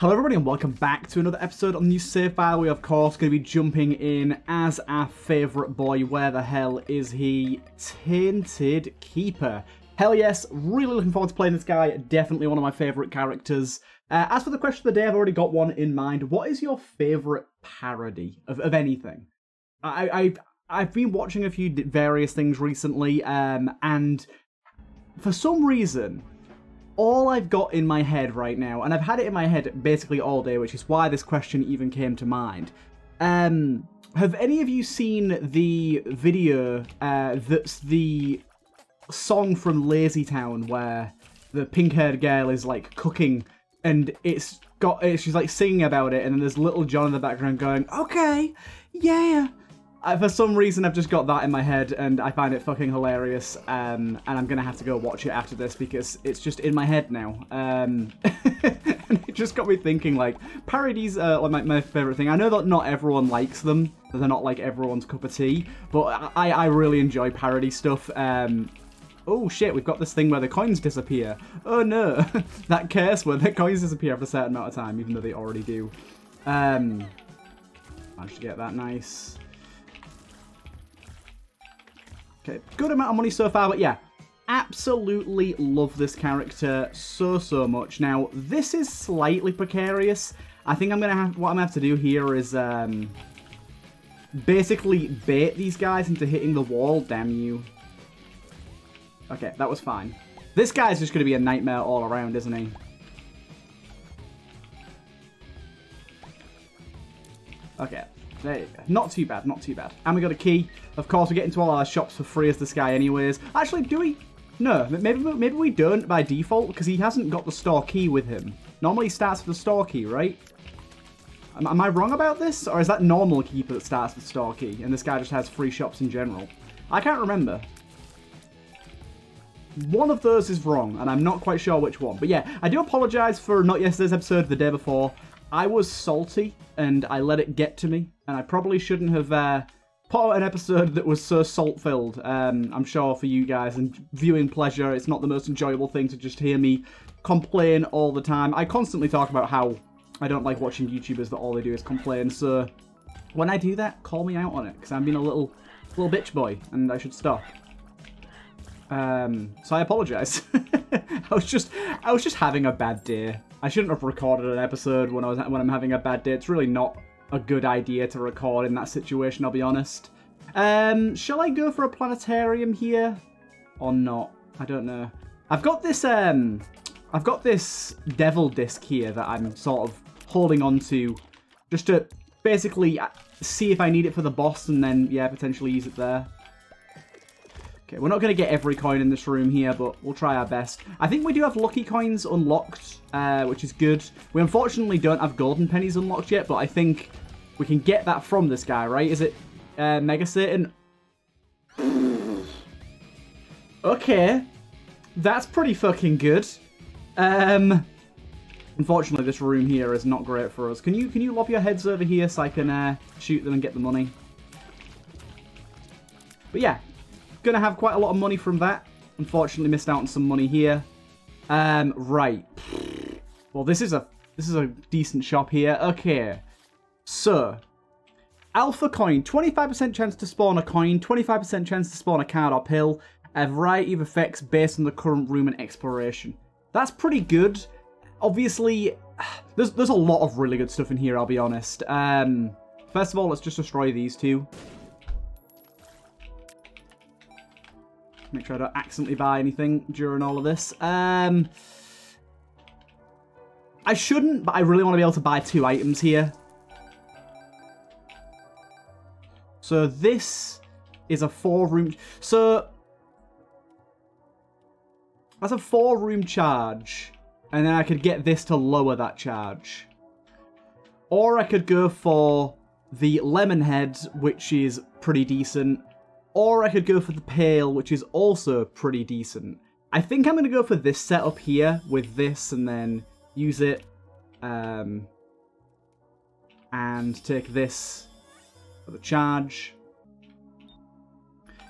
Hello everybody and welcome back to another episode on the new Safe File. We are of course going to be jumping in as our favourite boy, where the hell is he? Tainted Keeper. Hell yes, really looking forward to playing this guy, definitely one of my favourite characters. As for the question of the day, I've already got one in mind. What is your favourite parody of anything? I've been watching a few various things recently, and for some reason, all I've got in my head right now, and I've had it in my head basically all day, which is why this question even came to mind. Have any of you seen the video that's the song from Lazy Town where the pink-haired girl is like cooking and she's like singing about it, and then there's little John in the background going, okay, yeah. For some reason, I've just got that in my head, and I find it fucking hilarious, and I'm going to have to go watch it after this because it's just in my head now. And it just got me thinking, like, parodies are my favourite thing. I know that not everyone likes them, that they're not, like, everyone's cup of tea, but I really enjoy parody stuff. Oh, shit, we've got this thing where the coins disappear. Oh, no. That curse where the coins disappear after a certain amount of time, even though they already do. Managed to get that, nice. Okay, good amount of money so far, but yeah, absolutely love this character so much. Now, this is slightly precarious. I think what I'm gonna have to do here is basically bait these guys into hitting the wall. Damn you. Okay, that was fine. This guy's just gonna be a nightmare all around, isn't he? Okay. There you go. Not too bad, not too bad. And we got a key. Of course, we get into all our shops for free as this guy anyways. Actually, do we? No, maybe we don't by default, because he hasn't got the store key with him. Normally, he starts with the store key, right? Am I wrong about this? Or is that normal Keeper that starts with store key, and this guy just has free shops in general? I can't remember. One of those is wrong, and I'm not quite sure which one. But yeah, I do apologise for not yesterday's episode, the day before. I was salty, and I let it get to me, and I probably shouldn't have put out an episode that was so salt-filled. I'm sure for you guys, and viewing pleasure, it's not the most enjoyable thing to just hear me complain all the time. I constantly talk about how I don't like watching YouTubers that all they do is complain, so when I do that, call me out on it, because I'm being a little bitch boy, and I should stop. So I apologise. I was just having a bad day. I shouldn't have recorded an episode when I'm having a bad day. It's really not a good idea to record in that situation, I'll be honest. Shall I go for a planetarium here or not? I don't know. I've got this devil disc here that I'm sort of holding on to just to basically see if I need it for the boss, and then yeah, potentially use it there. Okay, we're not going to get every coin in this room here, but we'll try our best. I think we do have lucky coins unlocked, which is good. We unfortunately don't have golden pennies unlocked yet, but I think we can get that from this guy, right? Is it Mega Satan? Okay. That's pretty fucking good. Unfortunately, this room here is not great for us. Can you lob your heads over here so I can shoot them and get the money? But yeah. Gonna have quite a lot of money from that. Unfortunately, missed out on some money here. Right. Well, this is a decent shop here. Okay. So, Alpha Coin. 25% chance to spawn a coin. 25% chance to spawn a card or pill. A variety of effects based on the current room and exploration. That's pretty good. Obviously, there's a lot of really good stuff in here, I'll be honest. First of all, let's just destroy these two. Make sure I don't accidentally buy anything during all of this. I shouldn't, but I really want to be able to buy two items here. So this is a four-room... So... That's a four-room charge. And then I could get this to lower that charge. Or I could go for the lemon head, which is pretty decent. Or I could go for the pail, which is also pretty decent. I think I'm going to go for this setup here with this, and then use it. And take this for the charge.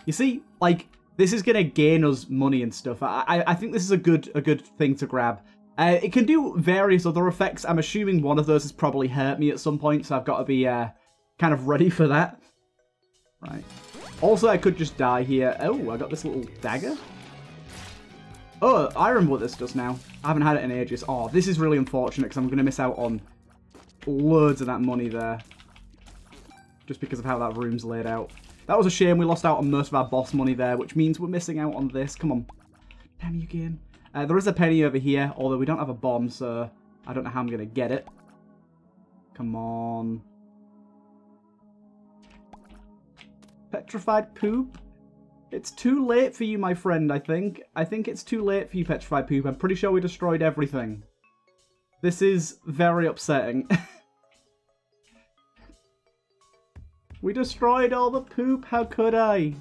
You see, like, this is going to gain us money and stuff. I think this is a good thing to grab. It can do various other effects. I'm assuming one of those has probably hurt me at some point, so I've got to be kind of ready for that. Right. Also, I could just die here. Oh, I got this little dagger. Oh, I remember what this does now. I haven't had it in ages. Oh, this is really unfortunate because I'm going to miss out on loads of that money there. Just because of how that room's laid out. That was a shame. We lost out on most of our boss money there, which means we're missing out on this. Come on. Damn you, game. There is a penny over here, although we don't have a bomb, so I don't know how I'm going to get it. Come on. Petrified poop? It's too late for you, my friend, I think. I think it's too late for you, Petrified poop. I'm pretty sure we destroyed everything. This is very upsetting. We destroyed all the poop. How could I?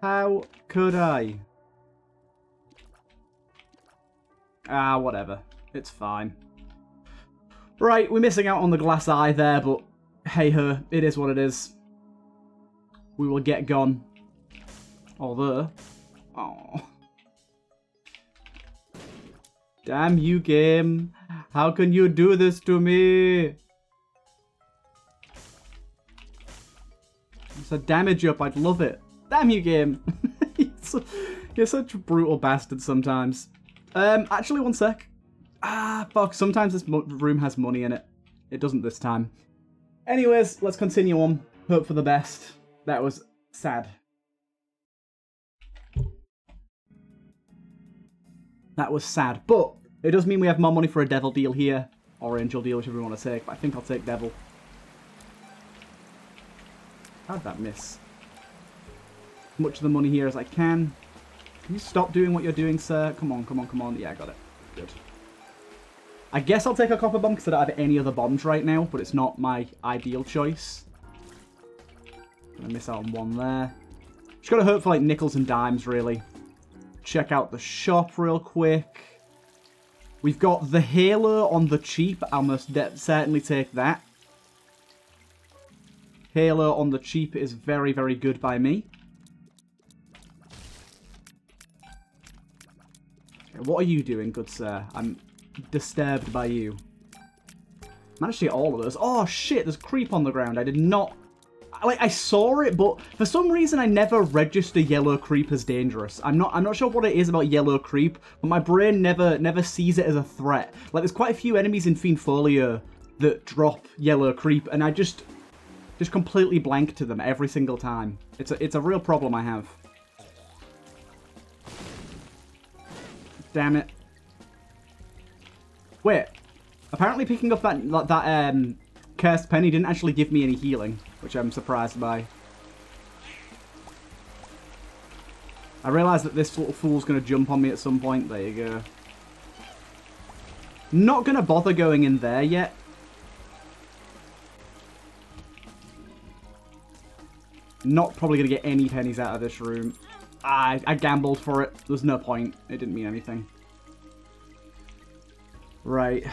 How could I? Ah, whatever. It's fine. Right, we're missing out on the glass eye there, but hey-ho, it is what it is. We will get gone. Although... Oh. Damn you, game. How can you do this to me? It's a damage up. I'd love it. Damn you, game. You're such a brutal bastard sometimes. Actually, one sec. Ah, fuck. Sometimes this room has money in it. It doesn't this time. Anyways, let's continue on. Hope for the best. That was sad. That was sad. But it does mean we have more money for a devil deal here. Or angel deal, whichever we want to take. But I think I'll take devil. How'd that miss? As much of the money here as I can. Can you stop doing what you're doing, sir? Come on, come on, come on. Yeah, I got it. Good. I guess I'll take a copper bomb because I don't have any other bombs right now, but it's not my ideal choice. I'm going to miss out on one there. Just got to hope for, like, nickels and dimes, really. Check out the shop real quick. We've got the halo on the cheap. I'll most certainly take that. Halo on the cheap is very, very good by me. What are you doing, good sir? I'm disturbed by you. Managed to get all of those. Oh, shit, there's creep on the ground. I did not... Like, I saw it, but for some reason I never register yellow creep as dangerous. I'm not sure what it is about yellow creep, but my brain never sees it as a threat. Like, there's quite a few enemies in Fiendfolio that drop yellow creep, and I just completely blank to them every single time. It's a real problem I have. Damn it. Wait. Apparently picking up that cursed penny didn't actually give me any healing, which I'm surprised by. I realise that this little fool's going to jump on me at some point. There you go. Not going to bother going in there yet. Not probably going to get any pennies out of this room. I gambled for it. There's no point. It didn't mean anything. Right.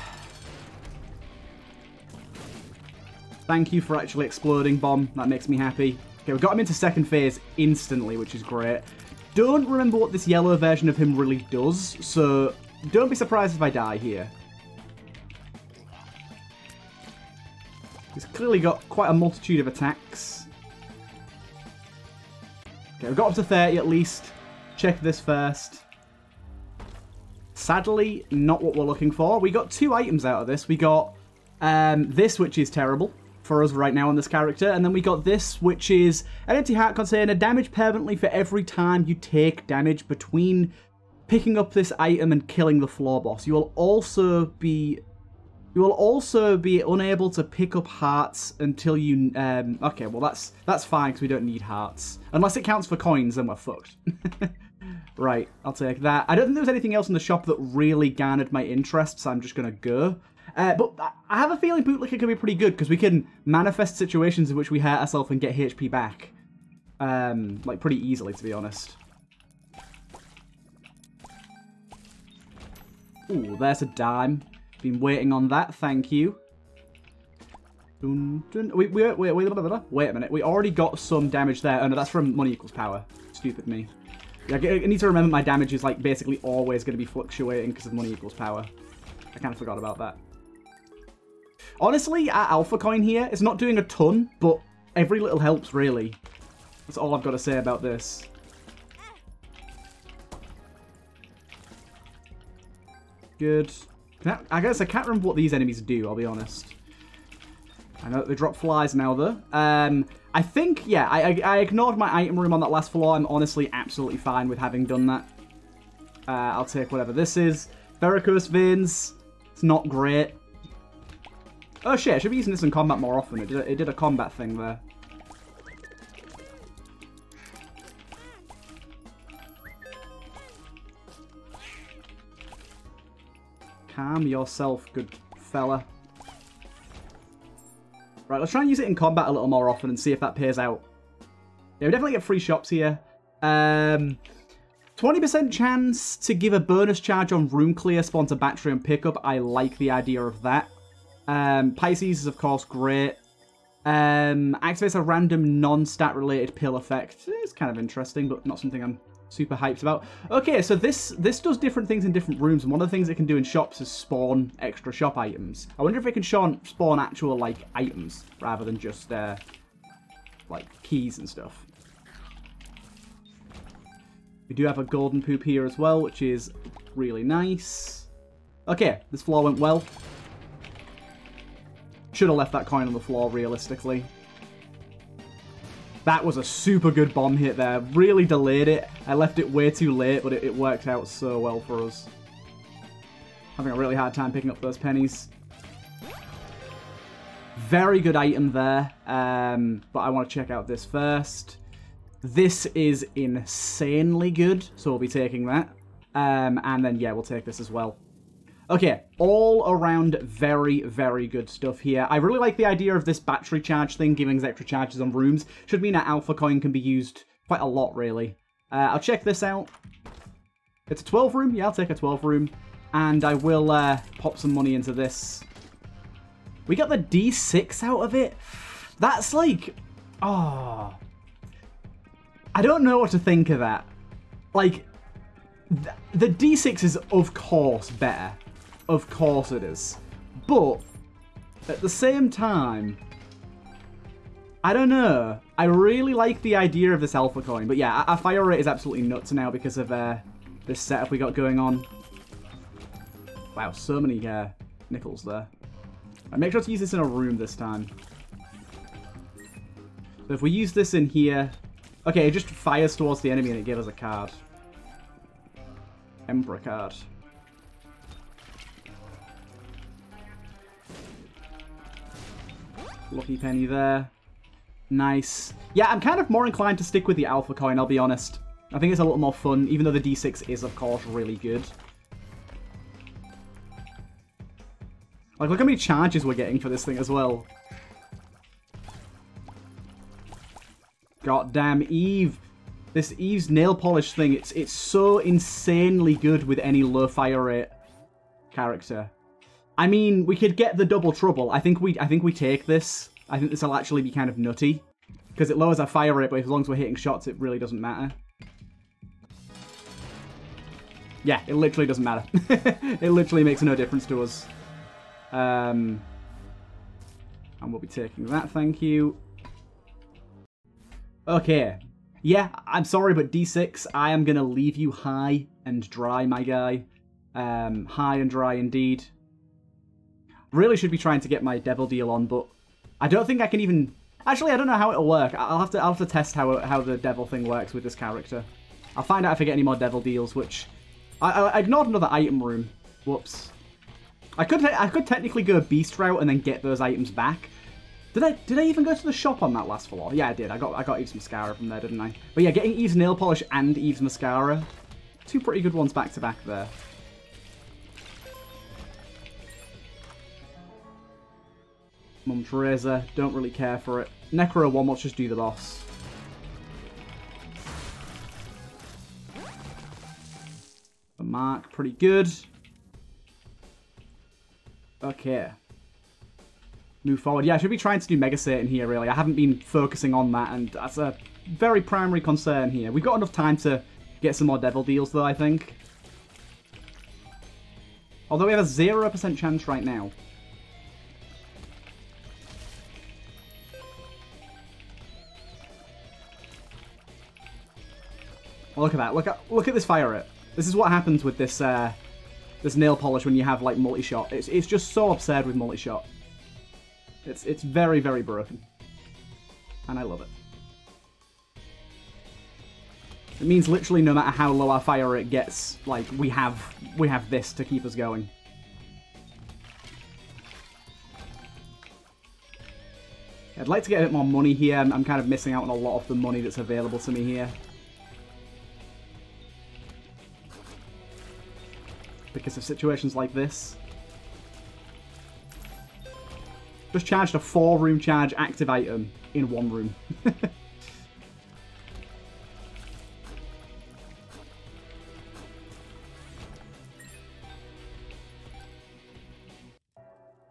Thank you for actually exploding, bomb. That makes me happy. Okay, we got him into second phase instantly, which is great. Don't remember what this yellow version of him really does, so don't be surprised if I die here. He's clearly got quite a multitude of attacks. Okay, we've got up to 30 at least. Check this first. Sadly, not what we're looking for. We got two items out of this. We got this, which is terrible for us right now on this character. And then we got this, which is an empty heart container. Damage permanently for every time you take damage between picking up this item and killing the floor boss. You will also be unable to pick up hearts until you... okay, well, that's fine, because we don't need hearts. Unless it counts for coins, then we're fucked. Right, I'll take that. I don't think there was anything else in the shop that really garnered my interest, so I'm just going to go. But I have a feeling Bootlicker can be pretty good, because we can manifest situations in which we hurt ourselves and get HP back. Like, pretty easily, to be honest. Ooh, there's a dime. Been waiting on that, thank you. Dun, dun. Wait a minute. We already got some damage there. Oh no, that's from money equals power. Stupid me. Yeah, I need to remember my damage is like basically always going to be fluctuating because of money equals power. I kind of forgot about that. Honestly, our Alpha Coin here, it's not doing a ton, but every little helps, really. That's all I've got to say about this. Good. I guess I can't remember what these enemies do, I'll be honest. I know that they drop flies now, though. I think, yeah, I ignored my item room on that last floor. I'm honestly absolutely fine with having done that. I'll take whatever this is. Varicose veins. It's not great. Oh, shit. I should be using this in combat more often. It did a combat thing there. Calm yourself, good fella. Right, let's try and use it in combat a little more often and see if that pays out. Yeah, we definitely get free shops here. 20% chance to give a bonus charge on room clear, sponsor battery and pickup. I like the idea of that. Pisces is, of course, great. Activates a random non-stat related pill effect. It's kind of interesting, but not something I'm super hyped about. Okay, so this does different things in different rooms, and one of the things it can do in shops is spawn extra shop items. I wonder if it can spawn actual, like, items rather than just, like, keys and stuff. We do have a golden poop here as well, which is really nice. Okay, this floor went well. Should have left that coin on the floor, realistically. That was a super good bomb hit there. Really delayed it. I left it way too late, but it worked out so well for us. Having a really hard time picking up those pennies. Very good item there. But I want to check out this first. This is insanely good, so we'll be taking that. And then, yeah, we'll take this as well. Okay, all around very, very good stuff here. I really like the idea of this battery charge thing, giving us extra charges on rooms. Should mean that Alpha Coin can be used quite a lot, really. I'll check this out. It's a 12 room. Yeah, I'll take a 12 room. And I will pop some money into this. We got the D6 out of it. That's like... Oh. I don't know what to think of that. Like, the D6 is, of course, better. Of course it is. But, at the same time, I don't know. I really like the idea of this Alpha Coin. But yeah, our fire rate is absolutely nuts now because of this setup we got going on. Wow, so many nickels there. Right, make sure to use this in a room this time. So if we use this in here... Okay, it just fires towards the enemy and it gave us a card. Emperor card. Lucky penny there. Nice. Yeah, I'm kind of more inclined to stick with the Alpha Coin, I'll be honest. I think it's a little more fun, even though the D6 is, of course, really good. Like, look how many charges we're getting for this thing as well. Goddamn Eve. This Eve's nail polish thing, it's so insanely good with any low fire rate character. I mean, we could get the double trouble. I think we take this. I think this will actually be kind of nutty. Because it lowers our fire rate, but as long as we're hitting shots, it really doesn't matter. Yeah, it literally doesn't matter. It literally makes no difference to us. And we'll be taking that, thank you. Okay. Yeah, I'm sorry, but D6, I am going to leave you high and dry, my guy. High and dry indeed. Really should be trying to get my devil deal on, but I don't think I can even... Actually, I don't know how it'll work. I'll have to test how the devil thing works with this character. I'll find out if I get any more devil deals, which... I ignored another item room. Whoops. I could technically go beast route and then get those items back. Did I even go to the shop on that last floor? Yeah, I did. I got Eve's mascara from there, didn't I? But yeah, getting Eve's nail polish and Eve's mascara. Two pretty good ones back to back there. Mum's Razor. Don't really care for it. Necro 1, let's just do the boss. The mark, pretty good. Okay. Move forward. Yeah, I should be trying to do Mega Satan here, really. I haven't been focusing on that, and that's a very primary concern here. We've got enough time to Get some more devil deals, though, I think. Although we have a 0% chance right now. Look at that. Look at this fire rip. This is what happens with this this nail polish when you have like multi-shot. It's just so absurd with multi-shot. It's very, very broken. And I love it. It means literally no matter how low our fire rate gets, like we have this to keep us going. I'd like to get a bit more money here. I'm kind of missing out on a lot of the money that's available to me here. Because of situations like this. Just charged a 4-room charge active item in 1 room.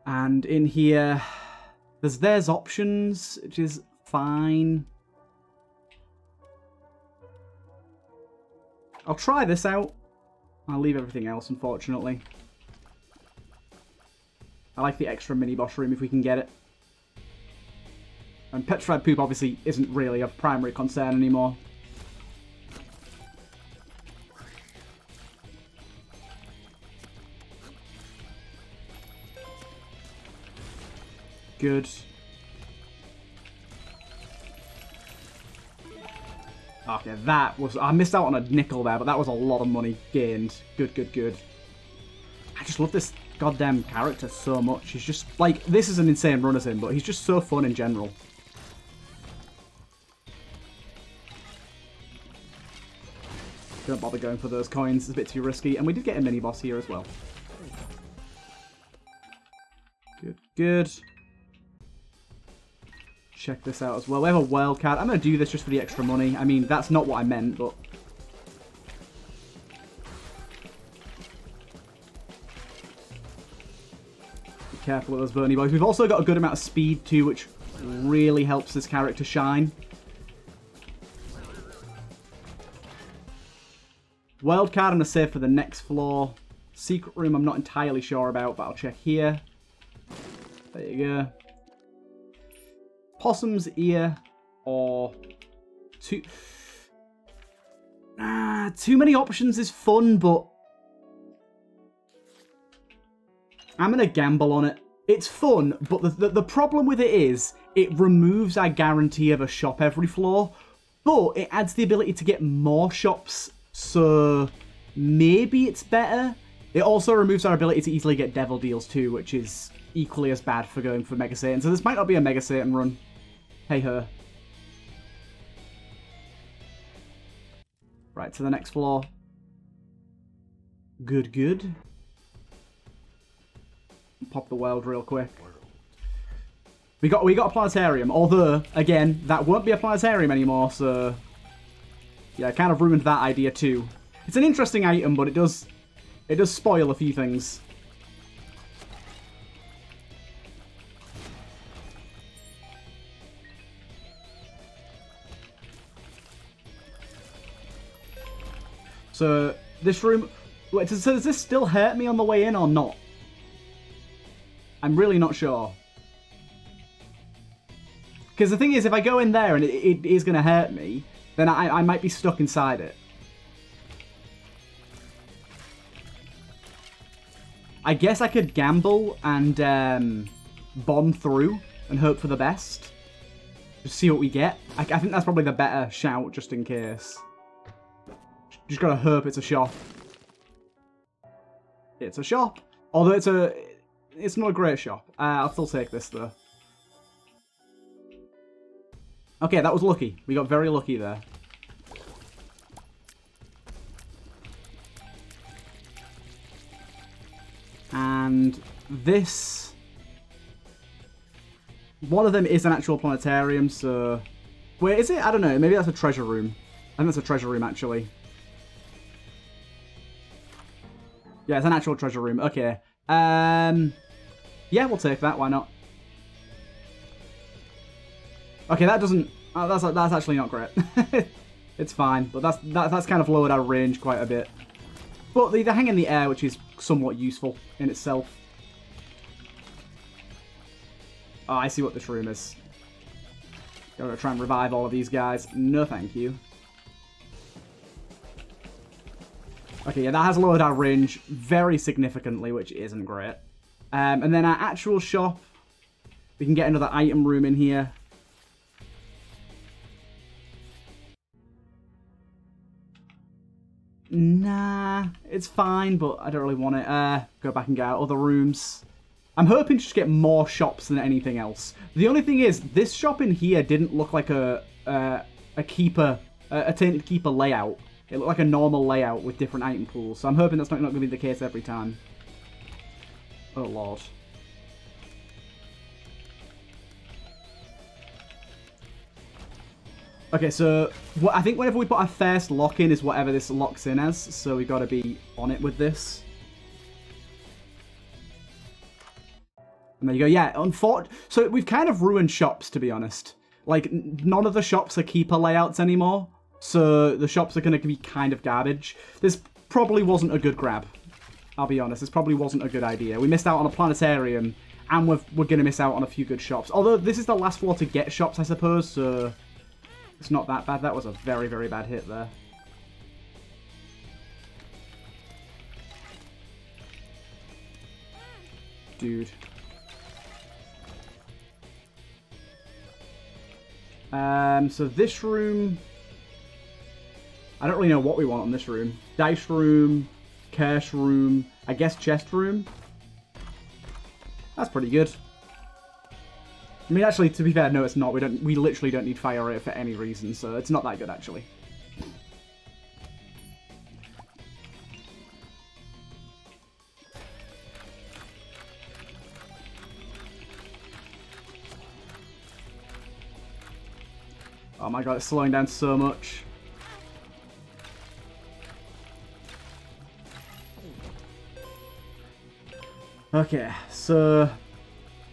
And in here, there's options, which is fine. I'll try this out. I'll leave everything else, unfortunately. I like the extra mini-boss room if we can get it. And petrified poop obviously isn't really a primary concern anymore. Good. Okay, that was... I missed out on a nickel there, but that was a lot of money gained. Good, good, good. I just love this goddamn character so much. He's just... Like, this is an insane run as him, but he's just so fun in general. Don't bother going for those coins. It's a bit too risky. And we did get a mini-boss here as well. Good, good. Check this out as well. We have a wild card. I'm going to do this just for the extra money. I mean, that's not what I meant, but... Be careful with those Bernie boys. We've also got a good amount of speed, too, which really helps this character shine. Wild card I'm going to save for the next floor. Secret room I'm not entirely sure about, but I'll check here. There you go. Possum's ear or too... too many options is fun, but I'm going to gamble on it. It's fun, but the problem with it is it removes our guarantee of a shop every floor, but it adds the ability to get more shops, so maybe it's better. It also removes our ability to easily get devil deals too, which is equally as bad for going for Mega Satan. So this might not be a Mega Satan run. Hey ho. Right, to the next floor. Good, good. Pop the world real quick. We got a planetarium, although, again, that won't be a planetarium anymore, so... Yeah, I kind of ruined that idea too. It's an interesting item, but it does spoil a few things. So, this room... Wait, so does this still hurt me on the way in or not? I'm really not sure. Because the thing is, if I go in there and it is going to hurt me, then I might be stuck inside it. I guess I could gamble and bomb through and hope for the best. Just see what we get. I think that's probably the better shout, just in case. Just gotta hope it's a shop. It's a shop. Although it's not a great shop. I'll still take this though. Okay, that was lucky. We got very lucky there. And this... One of them is an actual planetarium, so... Wait, is it? I don't know. Maybe that's a treasure room. I think that's a treasure room, actually. Yeah, it's an actual treasure room. Okay. Yeah, we'll take that. Why not? Okay, that doesn't... Oh, that's actually not great. It's fine, but that's kind of lowered our range quite a bit. But they hang in the air, which is somewhat useful in itself. Oh, I see what this room is. Gotta try and revive all of these guys. No, thank you. Okay, yeah, that has lowered our range very significantly, which isn't great. And then our actual shop, we can get another item room in here. Nah, it's fine, but I don't really want it. Go back and get out other rooms. I'm hoping to just get more shops than anything else. The only thing is, this shop in here didn't look like a Tainted Keeper layout. It looked like a normal layout with different item pools, so I'm hoping that's not going to be the case every time. Oh, Lord. Okay, so I think whenever we put our first lock in is whatever this locks in as, so we've got to be on it with this. And there you go. Yeah, unfortunately, so we've kind of ruined shops, to be honest. Like, none of the shops are keeper layouts anymore, so the shops are going to be kind of garbage. This probably wasn't a good grab, I'll be honest. This probably wasn't a good idea. We missed out on a planetarium, and we're going to miss out on a few good shops. Although, this is the last floor to get shops, I suppose, so... It's not that bad. That was a very, very bad hit there. Dude. So this room... I don't really know what we want on this room. Dice room, curse room, I guess chest room. That's pretty good. I mean, actually, to be fair, no, it's not. We literally don't need fire rate for any reason, so it's not that good, actually. Oh my god, it's slowing down so much. Okay, so...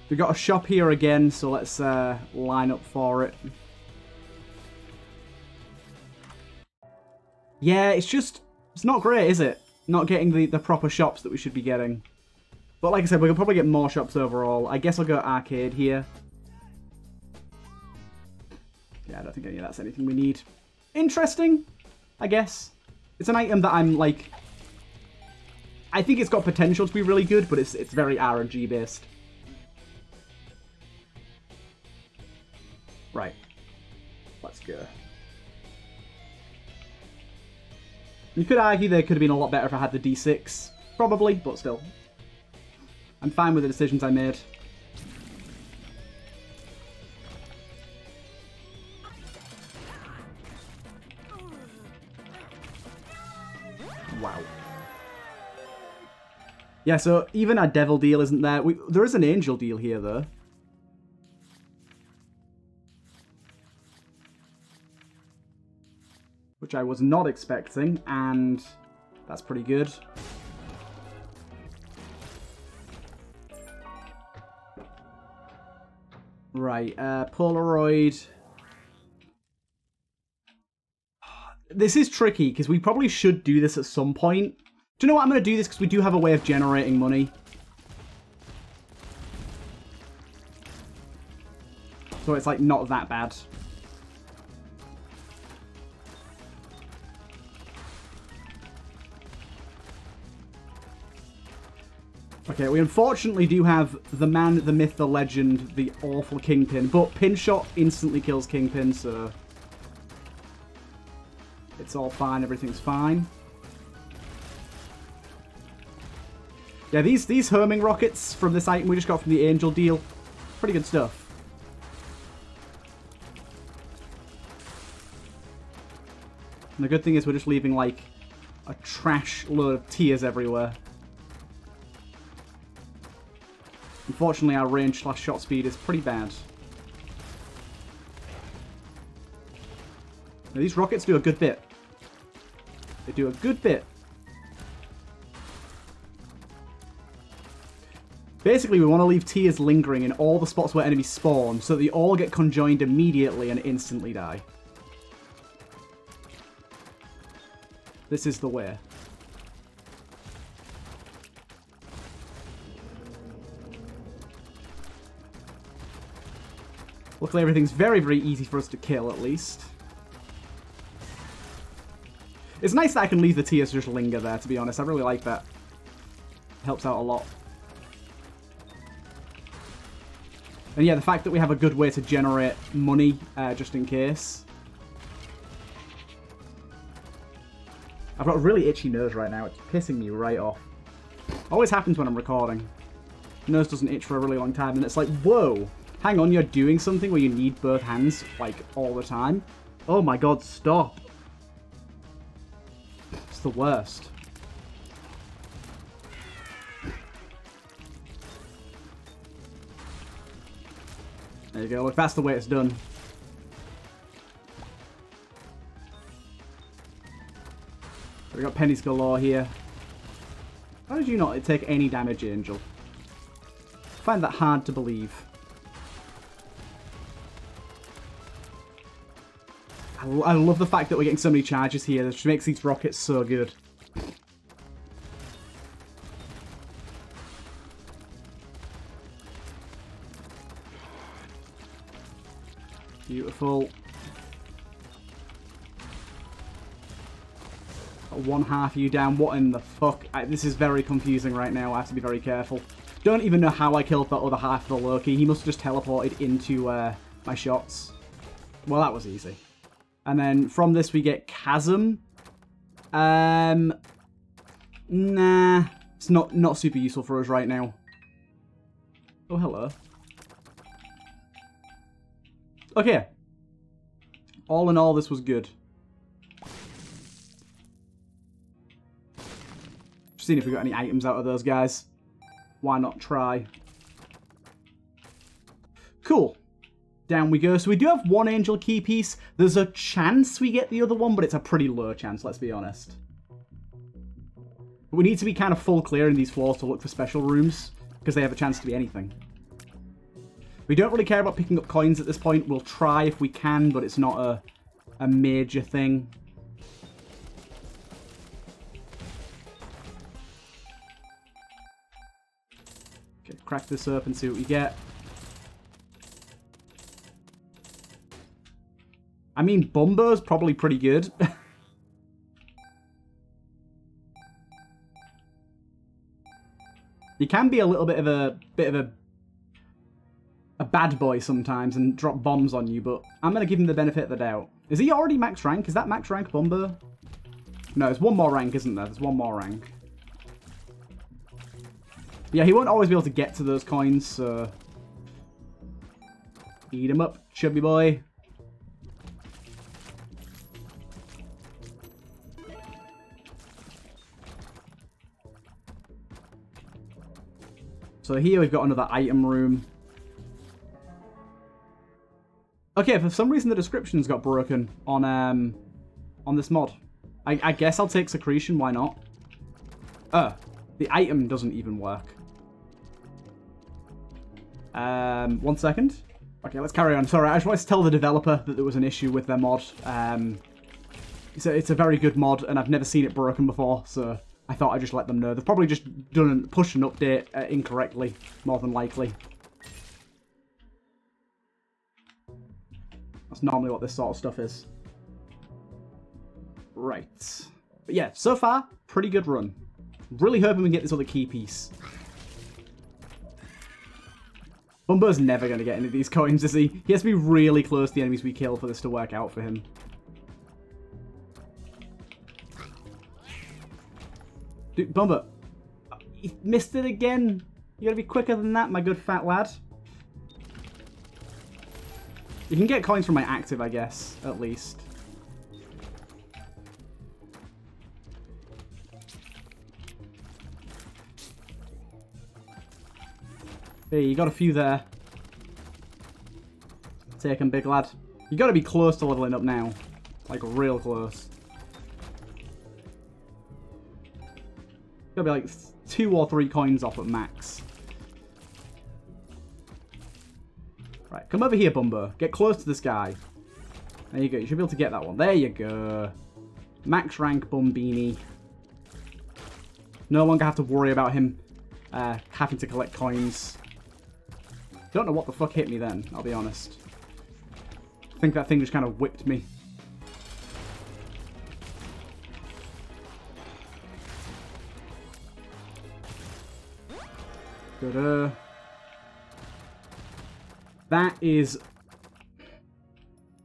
We've got a shop here again, so let's line up for it. Yeah, it's just... It's not great, is it? Not getting the proper shops that we should be getting. But like I said, we'll probably get more shops overall. I guess I'll go arcade here. Yeah, I don't think any of that's anything we need. Interesting, I guess. It's an item that I'm, like... I think it's got potential to be really good, but it's very RNG based. Right, let's go. You could argue they could have been a lot better if I had the D6. Probably, but still. I'm fine with the decisions I made. Wow. Yeah, so even our devil deal isn't there. There is an angel deal here, though. Which I was not expecting, and that's pretty good. Right, Polaroid. This is tricky, because we probably should do this at some point. Do you know what? I'm going to do this because we do have a way of generating money. So it's, like, not that bad. Okay, we unfortunately do have the man, the myth, the legend, the awful Kingpin, but Pinshot instantly kills Kingpin, so it's all fine, everything's fine. Yeah, these homing rockets from this item we just got from the angel deal, pretty good stuff. And the good thing is we're just leaving, like, a trash load of tears everywhere. Unfortunately, our range / shot speed is pretty bad. Now, these rockets do a good bit. They do a good bit. Basically, we want to leave tears lingering in all the spots where enemies spawn so that they all get conjoined immediately and instantly die. This is the way. Luckily everything's very, very easy for us to kill, at least. It's nice that I can leave the tears just linger there, to be honest. I really like that. It helps out a lot. And yeah, the fact that we have a good way to generate money, just in case. I've got a really itchy nose right now. It's pissing me right off. Always happens when I'm recording. Nose doesn't itch for a really long time, and it's like, whoa! Hang on, you're doing something where you need both hands, like, all the time? Oh my god, stop! It's the worst. There you go, look, that's the way it's done. So we got pennies galore here. How did you not take any damage, Angel? I find that hard to believe. I love the fact that we're getting so many charges here. This makes these rockets so good. Beautiful. Got one half of you down. What in the fuck? This is very confusing right now. I have to be very careful. Don't even know how I killed that other half of the Loki. He must have just teleported into my shots. Well, that was easy. And then from this we get Chasm. Nah. It's not super useful for us right now. Oh, hello. Okay. All in all, this was good. Just seeing if we got any items out of those guys. Why not try? Cool. Down we go. So we do have one angel key piece. There's a chance we get the other one, but it's a pretty low chance, let's be honest. But we need to be kind of full clear in these floors to look for special rooms, because they have a chance to be anything. We don't really care about picking up coins at this point. We'll try if we can, but it's not a major thing. Okay, crack this up and see what we get. I mean, Bumbo's probably pretty good. You can be a little bit of a bad boy sometimes and drop bombs on you, but I'm going to give him the benefit of the doubt. Is he already max rank? Is that max rank Bumbo? No, there's one more rank, isn't there? There's one more rank. Yeah, he won't always be able to get to those coins, so... Eat him up, chubby boy. So here we've got another item room. Okay, for some reason the description's got broken on this mod. I guess I'll take secretion, why not? The item doesn't even work. One second. Okay, let's carry on. Sorry, I just wanted to tell the developer that there was an issue with their mod. It's a very good mod, and I've never seen it broken before, so... I thought I'd just let them know. They've probably just pushed an update incorrectly, more than likely. That's normally what this sort of stuff is. Right. But yeah, so far, pretty good run. Really hoping we can get this other key piece. Bumbo's never going to get any of these coins, is he? He has to be really close to the enemies we kill for this to work out for him. Dude, Bumbo, you missed it again. You gotta be quicker than that, my good fat lad. You can get coins from my active, I guess, at least. Hey, you got a few there. Take them, big lad. You gotta be close to leveling up now. Like, real close. Gotta be like 2 or 3 coins off at max. Right, come over here, Bumbo. Get close to this guy. There you go. You should be able to get that one. There you go. Max rank Bombini. No longer have to worry about him having to collect coins. Don't know what the fuck hit me then, I'll be honest. I think that thing just kind of whipped me. Ta-da. That is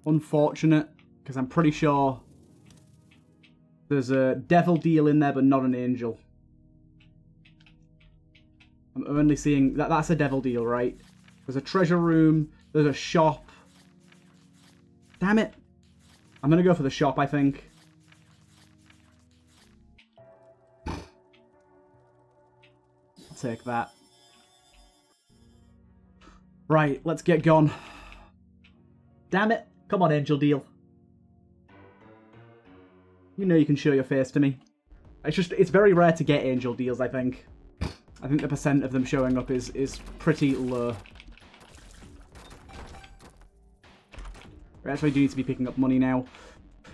unfortunate, because I'm pretty sure there's a devil deal in there, but not an angel. I'm only seeing... That's a devil deal, right? There's a treasure room. There's a shop. Damn it. I'm going to go for the shop, I think. I'll take that. Right, let's get gone. Damn it. Come on, angel deal. You know you can show your face to me. It's just, it's very rare to get angel deals, I think. I think the percent of them showing up is pretty low. We actually do need to be picking up money now.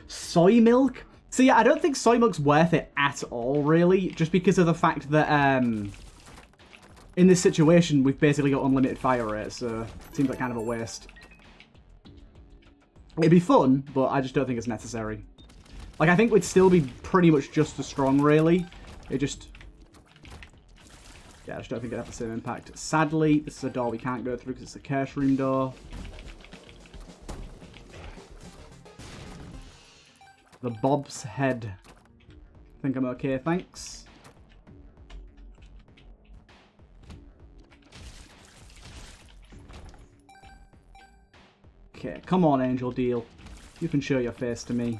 Soy milk? See, I don't think soy milk's worth it at all, really. Just because of the fact that, in this situation, we've basically got unlimited fire rate, so it seems like kind of a waste. It'd be fun, but I just don't think it's necessary. Like, I think we'd still be pretty much just as strong, really. It just... yeah, I just don't think it'd have the same impact. Sadly, this is a door we can't go through because it's a curse room door. The Bob's Head. I think I'm okay, thanks. Okay, come on, angel deal. You can show your face to me.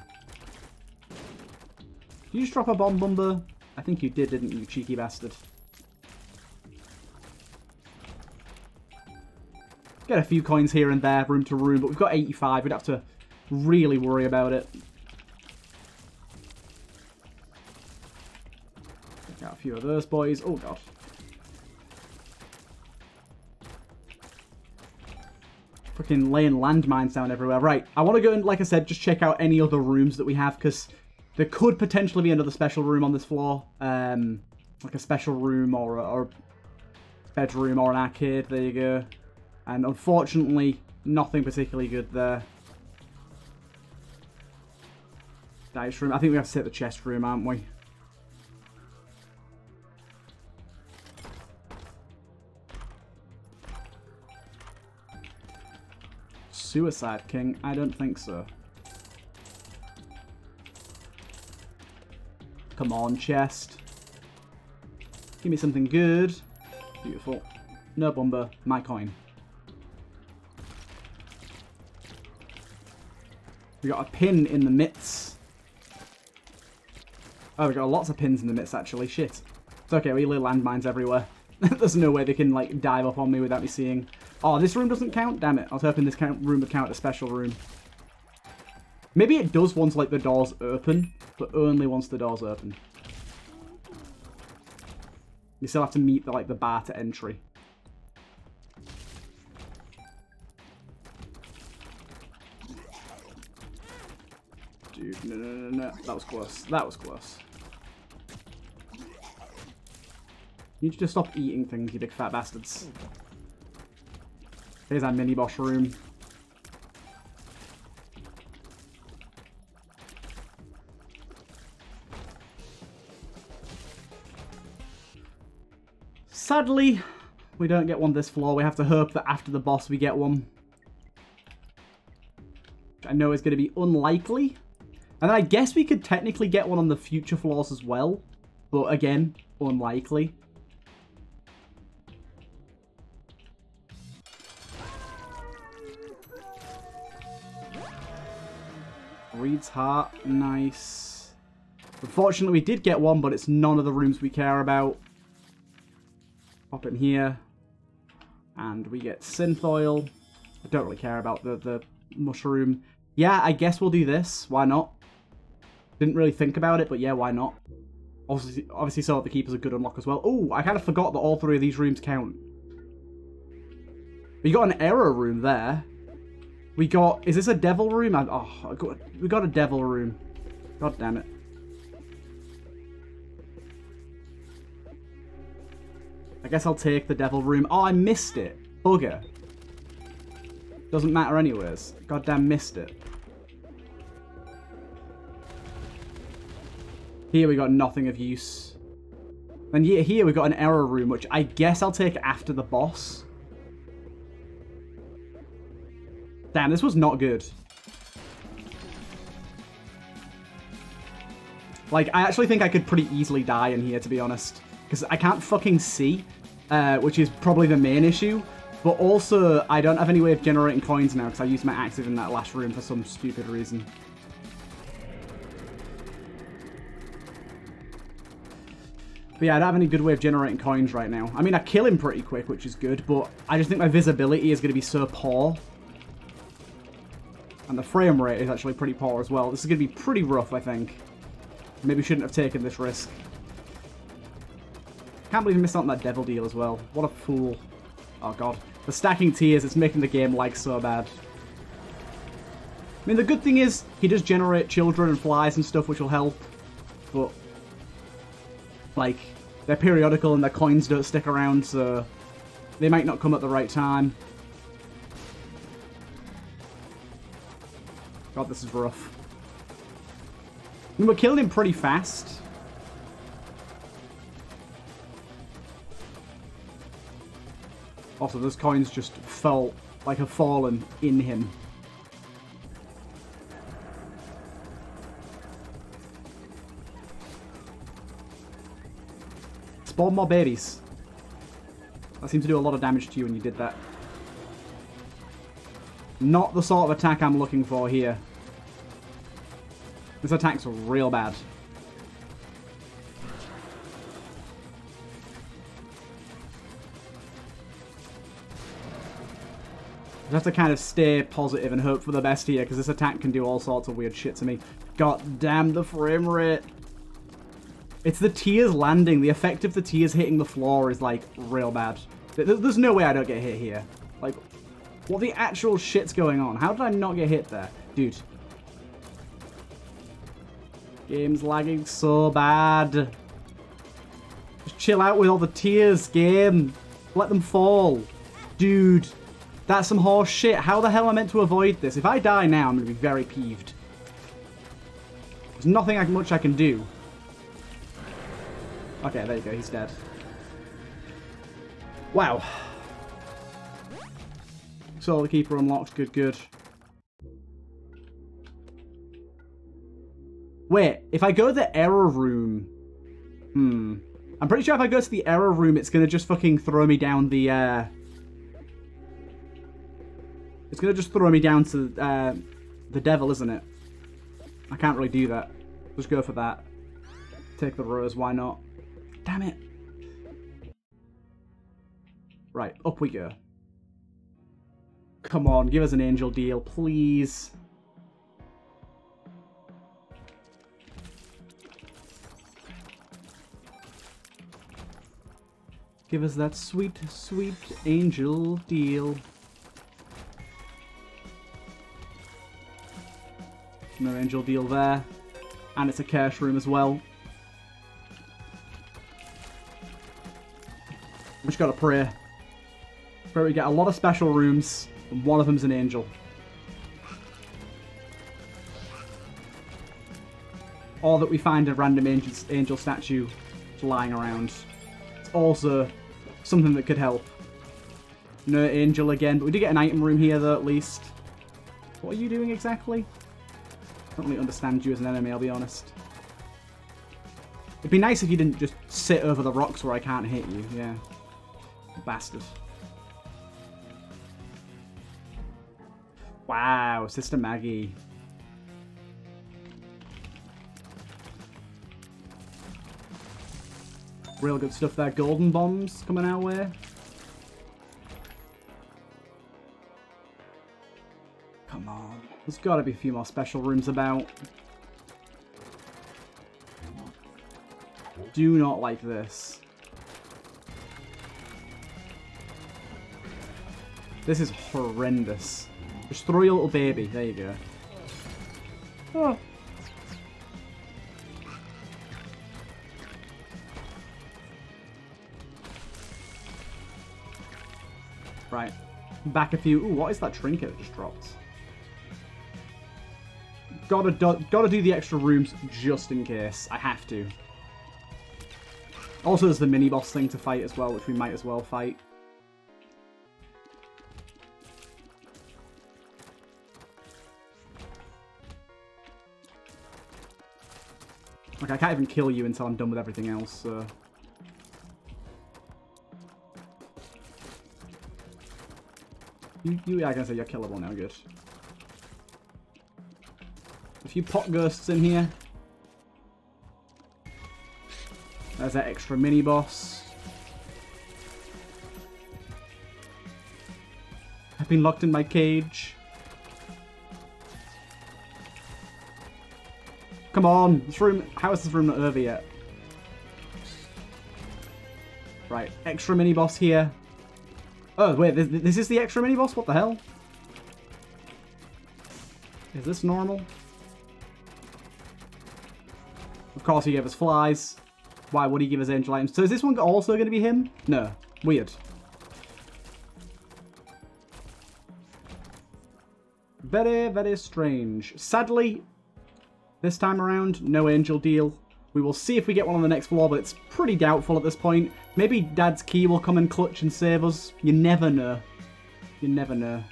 Did you just drop a bomb, Bumbo? I think you did, didn't you, cheeky bastard? Get a few coins here and there, room to room, but we've got 85. We'd have to really worry about it. Got a few of those boys. Oh, God. Fucking laying landmines down everywhere. Right, I want to go and, like I said, just check out any other rooms that we have, because... there could potentially be another special room on this floor. Like a special room or a bedroom or an arcade. There you go. And unfortunately, nothing particularly good there. Dice room. I think we have to take the chest room, aren't we? Suicide King? I don't think so. Come on, chest. Give me something good. Beautiful. No bomber. My coin. We got a pin in the mitts. Oh, we got lots of pins in the mitts, actually. Shit. It's okay. We lay landmines everywhere. There's no way they can, like, dive up on me without me seeing. Oh, this room doesn't count? Damn it. I was hoping this room would count as a special room. Maybe it does once, like, the doors open, but only once the doors open. You still have to meet, like, the bar to entry. Dude, no, no, no, no. That was close. That was close. You need to just stop eating things, you big fat bastards. Here's our mini-boss room. Sadly, we don't get one this floor. We have to hope that after the boss we get one. Which I know is going to be unlikely. And then I guess we could technically get one on the future floors as well. But again, unlikely. Reed's heart. Nice. Unfortunately, we did get one, but it's none of the rooms we care about. Pop in here, and we get synth oil. I don't really care about the mushroom. Yeah, I guess we'll do this. Why not? Didn't really think about it, but yeah, why not? Obviously Soul of the Keeper's a good unlock as well. Oh, I kind of forgot that all three of these rooms count. We got an error room there. We got... is this a devil room? Oh, we got a devil room. God damn it. guess I'll take the devil room. Oh, I missed it. Bugger. Doesn't matter anyways. Goddamn missed it. Here we got nothing of use. And here we got an error room, which I guess I'll take after the boss. Damn, this was not good. Like, I actually think I could pretty easily die in here, to be honest. Because I can't fucking see, which is probably the main issue. But also, I don't have any way of generating coins now because I used my active in that last room for some stupid reason. But yeah, I don't have any good way of generating coins right now. I mean, I kill him pretty quick, which is good, but I just think my visibility is going to be so poor. And the frame rate is actually pretty poor as well. This is going to be pretty rough, I think. Maybe shouldn't have taken this risk. Can't believe I missed out on that devil deal as well. What a fool. Oh, God. The stacking tiers, it's making the game lag so bad. I mean, the good thing is he does generate children and flies and stuff, which will help. But, like, they're periodical and their coins don't stick around, so they might not come at the right time. God, this is rough. I mean, we're killing him pretty fast. Also, those coins just felt like have fallen in him. Spawn more berries. That seemed to do a lot of damage to you when you did that. Not the sort of attack I'm looking for here. This attack's real bad. I have to kind of stay positive and hope for the best here, because this attack can do all sorts of weird shit to me. God damn the frame rate. It's the tears landing. The effect of the tears hitting the floor is, like, real bad. There's no way I don't get hit here. Like, what the actual shit's going on? How did I not get hit there? Dude. Game's lagging so bad. Just chill out with all the tears, game. Let them fall. Dude. That's some horse shit. How the hell am I meant to avoid this? If I die now, I'm going to be very peeved. There's nothing much I can do. Okay, there you go. He's dead. Wow. Soul Keeper unlocked. Good, good. Wait. If I go to the error room... I'm pretty sure if I go to the error room, it's going to just fucking throw me down the... It's going to just throw me down to the devil, isn't it? I can't really do that. Just go for that. Take the rose, why not? Damn it. Right, up we go. Come on, give us an angel deal, please. Give us that sweet, sweet angel deal. No angel deal there. And it's a cash room as well. I just gotta pray. Pray we get a lot of special rooms, and one of them's an angel. Or that we find a random angel statue lying around. It's also something that could help. No angel again, but we do get an item room here though, at least. What are you doing exactly? I don't really understand you as an enemy, I'll be honest. It'd be nice if you didn't just sit over the rocks where I can't hit you, yeah. Bastard. Wow, Sister Maggie. Real good stuff there. Golden bombs coming our way. Come on. There's got to be a few more special rooms about. Do not like this. This is horrendous. Just throw your little baby. There you go. Oh. Right. Back a few. Ooh, what is that trinket that just dropped? Gotta do the extra rooms just in case. I have to. Also, there's the mini-boss thing to fight as well, which we might as well fight. Like, I can't even kill you until I'm done with everything else, so... You I can say you're killable now, good. A few pot ghosts in here. There's that extra mini-boss. I've been locked in my cage. Come on! This room... How is this room not over yet? Right, extra mini-boss here. Oh, wait, this is the extra mini-boss? What the hell? Is this normal? Of course he gave us flies. Why would he give us angel items? So is this one also going to be him? No. Weird. Very, very strange. Sadly... This time around, no angel deal. We will see if we get one on the next floor, but it's pretty doubtful at this point. Maybe Dad's Key will come in clutch and save us. You never know. You never know.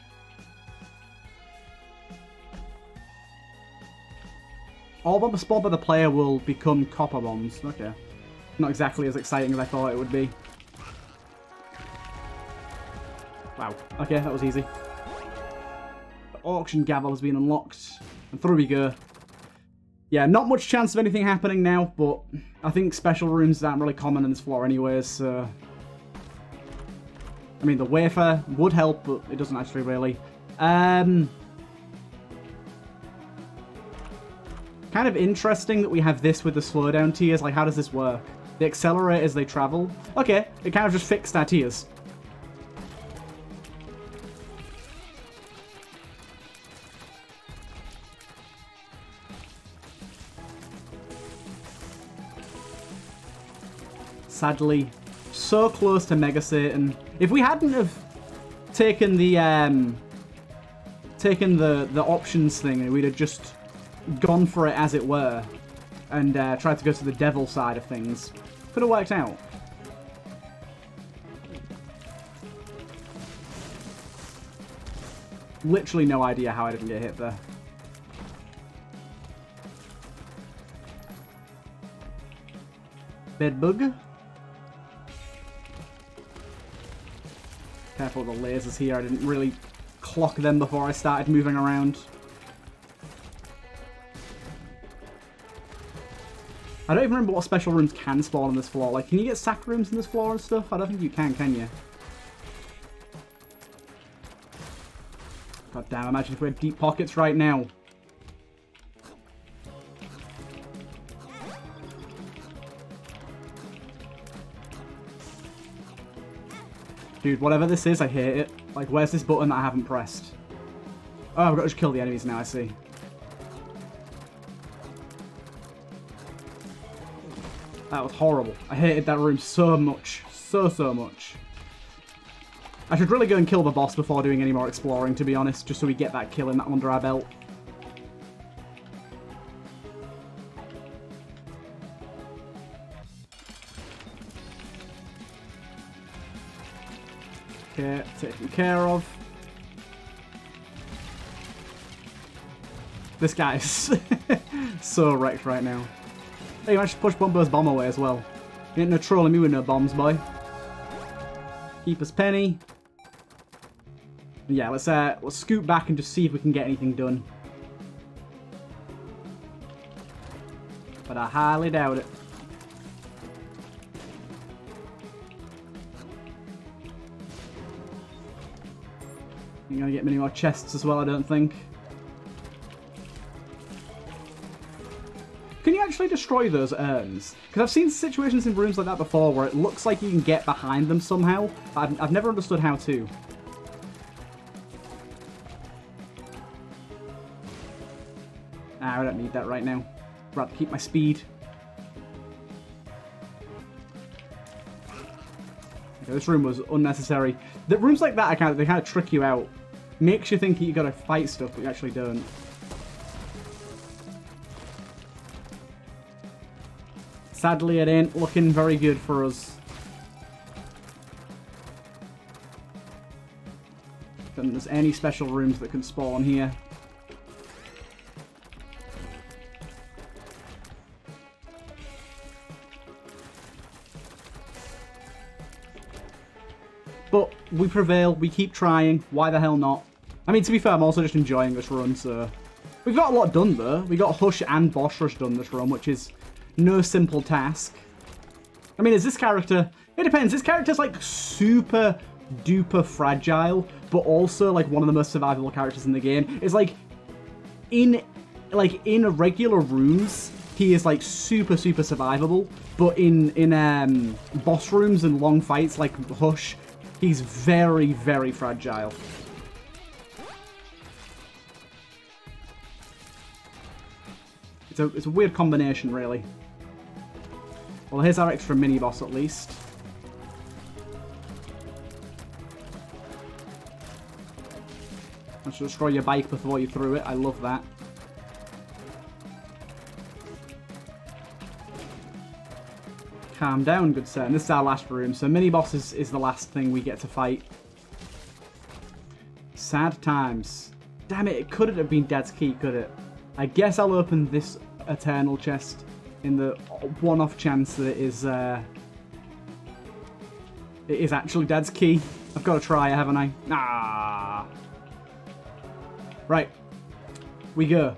All bombs spawned by the player will become copper bombs. Okay. Not exactly as exciting as I thought it would be. Wow. Okay, that was easy. The auction gavel has been unlocked. And through we go. Yeah, not much chance of anything happening now, but I think special rooms aren't really common on this floor anyways, so... I mean, the wafer would help, but it doesn't actually really. Kind of interesting that we have this with the slowdown tiers. Like, how does this work? They accelerate as they travel. Okay, it kind of just fixed our tiers. Sadly, so close to Mega Satan. If we hadn't have taken the options thing, we'd have just gone for it as it were, and tried to go to the devil side of things. Could have worked out. Literally no idea how I didn't get hit there. Bed bug. Careful with the lasers here, I didn't really clock them before I started moving around. I don't even remember what special rooms can spawn on this floor. Like, can you get sack rooms in this floor and stuff? I don't think you can you? God damn, imagine if we had deep pockets right now. Dude, whatever this is, I hate it. Like, where's this button that I haven't pressed? Oh, I've got to just kill the enemies now, I see. That was horrible. I hated that room so much. So much. I should really go and kill the boss before doing any more exploring, to be honest, just so we get that kill in that under our belt. Taken care of. This guy is so wrecked right now. Hey, I should push Bumbo's bomb away as well. You ain't no trolling me with no bombs, boy. Keeper's penny. Yeah, let's scoot back and just see if we can get anything done. But I highly doubt it. You're going to get many more chests as well, I don't think. Can you actually destroy those urns? Because I've seen situations in rooms like that before where it looks like you can get behind them somehow, but I've never understood how to. Ah, I don't need that right now. I'd rather keep my speed. This room was unnecessary. The rooms like that, they kind of trick you out. Makes you think you got to fight stuff, but you actually don't. Sadly, it ain't looking very good for us. I don't think there's any special rooms that can spawn here. But we prevail, we keep trying, why the hell not? I mean, to be fair, I'm also just enjoying this run, so... We've got a lot done, though. We got Hush and Boss Rush done this run, which is no simple task. I mean, is this character... It depends. This character's, like, super duper fragile, but also, like, one of the most survivable characters in the game. It's, like, in regular rooms... He is like super survivable, but in boss rooms and long fights like Hush, he's very fragile. It's a weird combination, really. Well, here's our extra mini boss at least. I should destroy your bike before you threw it. I love that. Calm down, good sir. And this is our last room, so mini-boss is the last thing we get to fight. Sad times. Damn it, it couldn't have been Dad's Key, could it? I guess I'll open this Eternal chest in the one-off chance that it is actually Dad's Key. I've got to try, haven't I? Ah. Right. We go.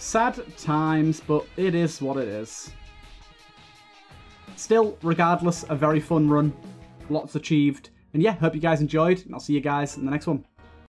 Sad times, but it is what it is. Still, regardless, a very fun run. Lots achieved. And yeah, hope you guys enjoyed, and I'll see you guys in the next one.